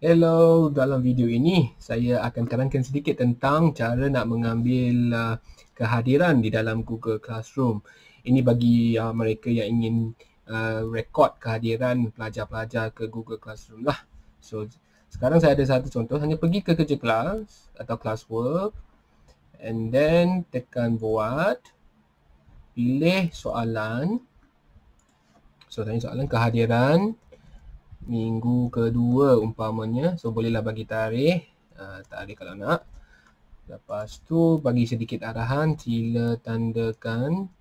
Hello, dalam video ini saya akan terangkan sedikit tentang cara nak mengambil kehadiran di dalam Google Classroom. Ini bagi mereka yang ingin rekod kehadiran pelajar-pelajar ke Google Classroom lah. So, sekarang saya ada satu contoh, hanya pergi ke kerja kelas atau classwork and then tekan buat, pilih soalan. So, tanya soalan kehadiran minggu kedua umpamanya. So bolehlah bagi tarikh, tarikh kalau nak. Lepas tu bagi sedikit arahan, sila tandakan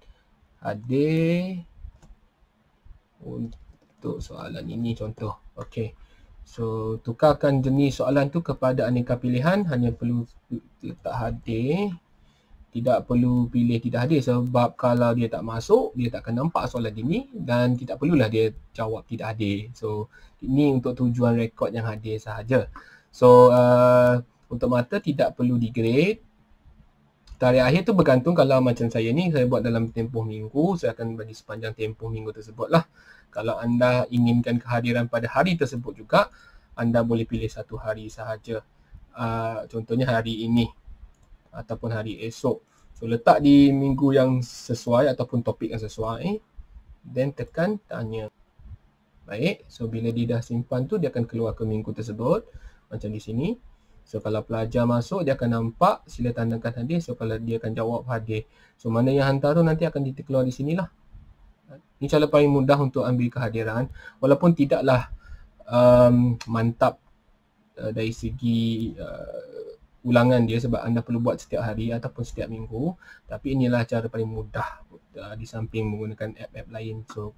hadir untuk soalan ini contoh. Okey. So tukarkan jenis soalan tu kepada aneka pilihan, hanya perlu letak hadir. Tidak perlu pilih tidak hadir sebab kalau dia tak masuk, dia takkan nampak soalan ini dan tidak perlulah dia jawab tidak hadir. So, ini untuk tujuan rekod yang hadir sahaja. So, untuk mata tidak perlu digrade. Tarikh akhir tu bergantung, kalau macam saya ni, saya buat dalam tempoh minggu, saya akan bagi sepanjang tempoh minggu tersebut lah. Kalau anda inginkan kehadiran pada hari tersebut juga, anda boleh pilih satu hari sahaja. Contohnya hari ini ataupun hari esok. So letak di minggu yang sesuai ataupun topik yang sesuai, then tekan tanya. Baik, so bila dia dah simpan tu, dia akan keluar ke minggu tersebut macam di sini. So kalau pelajar masuk, dia akan nampak sila tandakan hadir. So kalau dia akan jawab hadir, so mana yang hantar tu nanti akan keluar di sinilah. Ini cara paling mudah untuk ambil kehadiran, walaupun tidaklah mantap dari segi ulangan dia sebab anda perlu buat setiap hari ataupun setiap minggu, tapi inilah cara paling mudah di samping menggunakan app-app lain. So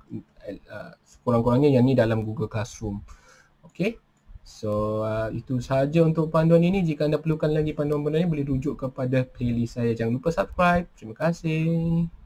kurang-kurangnya yang ni dalam Google Classroom. Okey. So itu sahaja untuk panduan ini. Jika anda perlukan lagi panduan-panduan ini, boleh rujuk kepada playlist saya. Jangan lupa subscribe. Terima kasih.